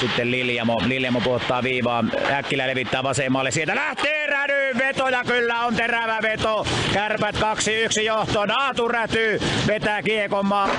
Sitten Liljamo puottaa viivaa. Häkkilä levittää vasemmalle. Sieltä lähtee Räty. Veto ja kyllä on terävä veto. Kärpät 2-1 johtoon. Aatu Räty vetää kiekon maan.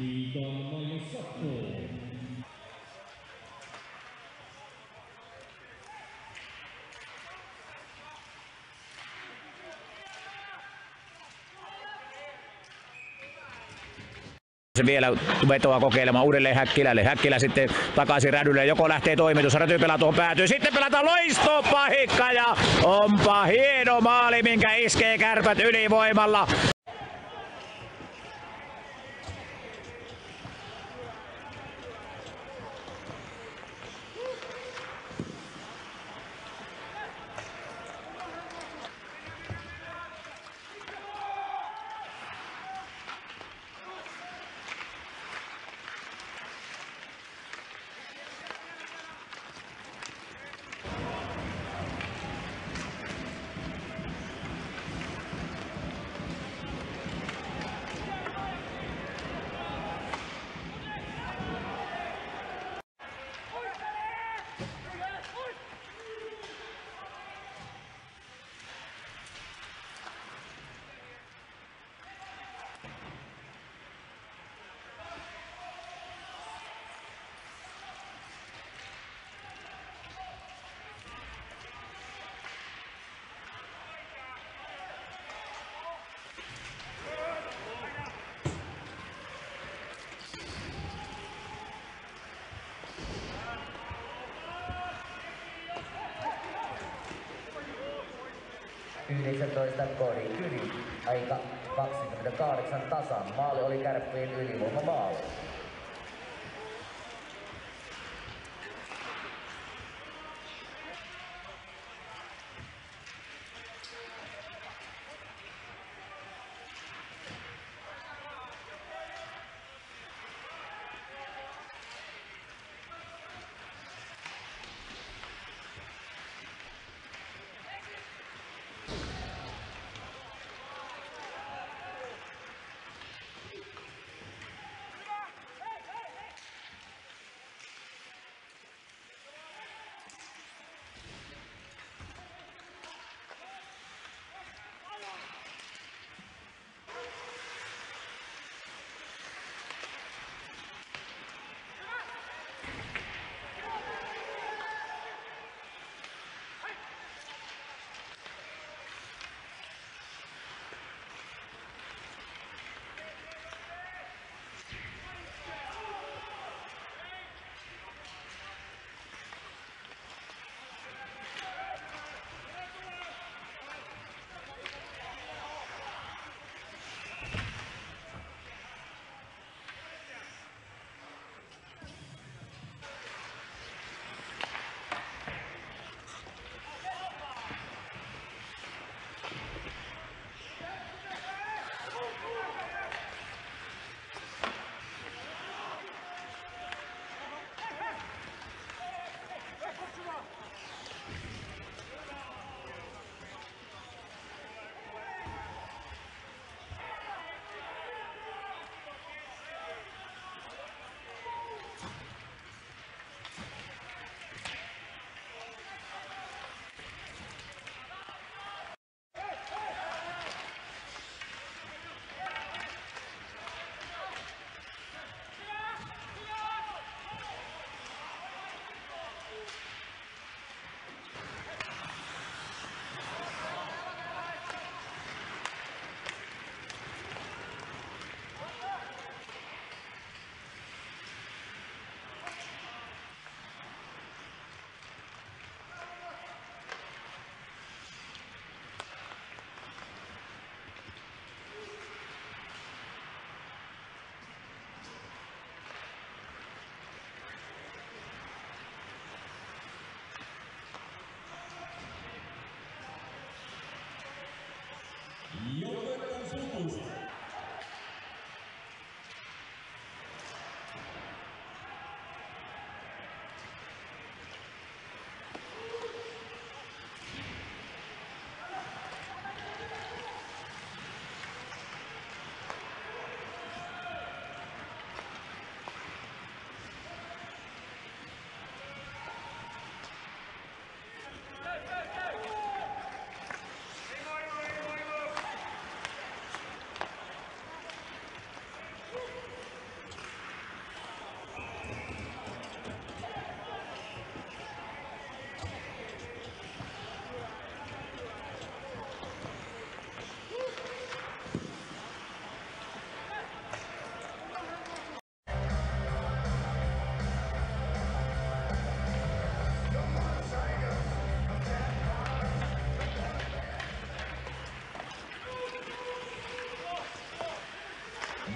Liljamo se vielä vetoa kokeilemaan uudelleen Häkkilälle. Häkkilä sitten takaisin Rädylle. Joko lähtee toimitus. Rätypela tuohon päätyy. Sitten pelataan loistopahikka ja onpa hieno maali, minkä iskee Kärpät ylivoimalla. 19 Kori Kyli. Aika 28 tasan. Maali oli Kärppien ylivoimamaali.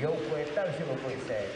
Joukkueen täysilukuiseen.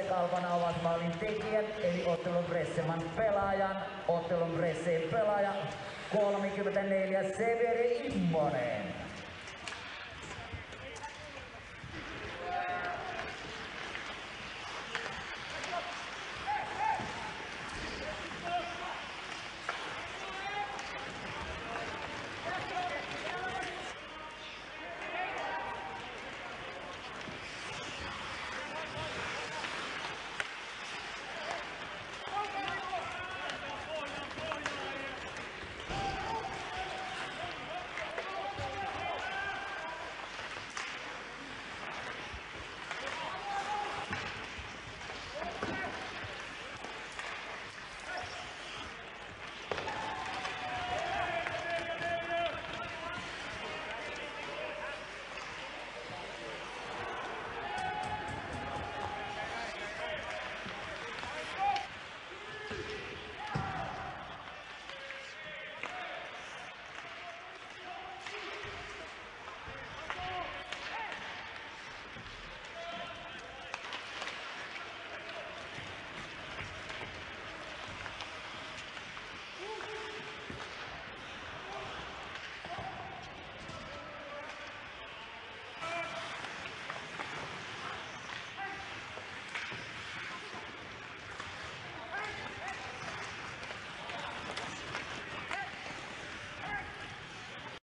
kalvana ovat maalin tekijät, eli ottelun pressiman pelaajan, ottelun pressiin pelaaja 34 Severi Immonen.